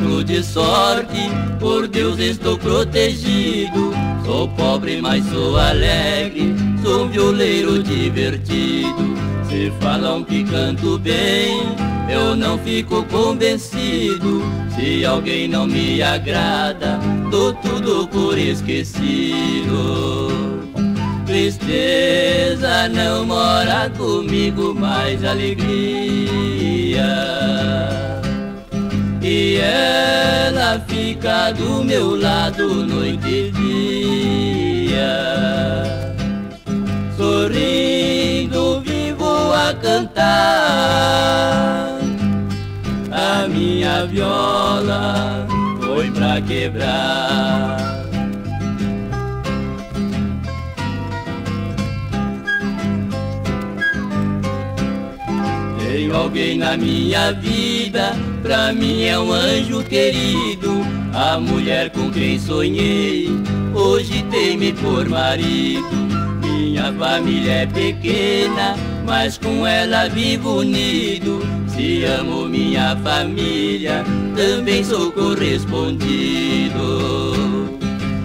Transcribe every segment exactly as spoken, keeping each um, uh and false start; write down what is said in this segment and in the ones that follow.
caboclo de sorte, por Deus estou protegido. Sou pobre, mas sou alegre, sou um violeiro divertido. Se falam que canto bem, eu não fico convencido. Se alguém não me agrada, dou tudo por esquecido. Tristeza não mora comigo, mas alegria. E ela fica do meu lado noite e dia. Sorrindo vivo a cantar. A minha viola foi pra quebrar. Tenho alguém na minha vida, pra mim é um anjo querido. A mulher com quem sonhei, hoje tem-me por marido. Minha família é pequena, mas com ela vivo unido. Se amo minha família, também sou correspondido.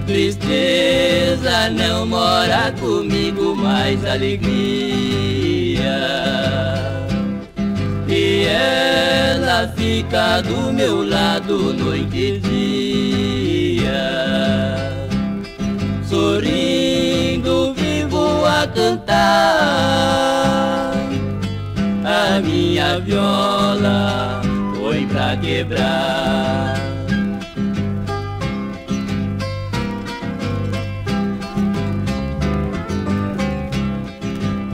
Tristeza não mora comigo, mas alegria. E ela fica do meu lado noite e dia. Sorrindo vivo a cantar. A minha viola foi pra quebrar.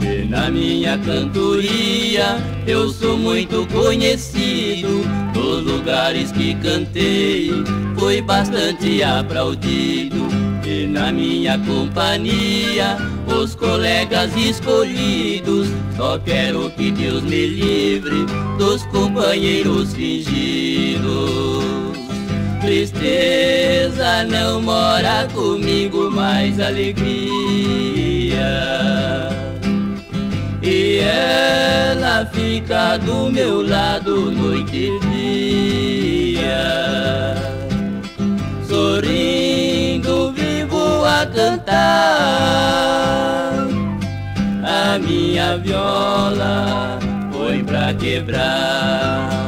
E na minha cantoria eu sou muito conhecido. Dos lugares que cantei foi bastante aplaudido. E na minha companhia os colegas escolhidos. Só quero que Deus me livre dos companheiros fingidos. Tristeza não mora comigo, mas alegria. E ela fica do meu lado noite e dia. Sorrindo vivo a cantar. A minha viola foi pra quebrar.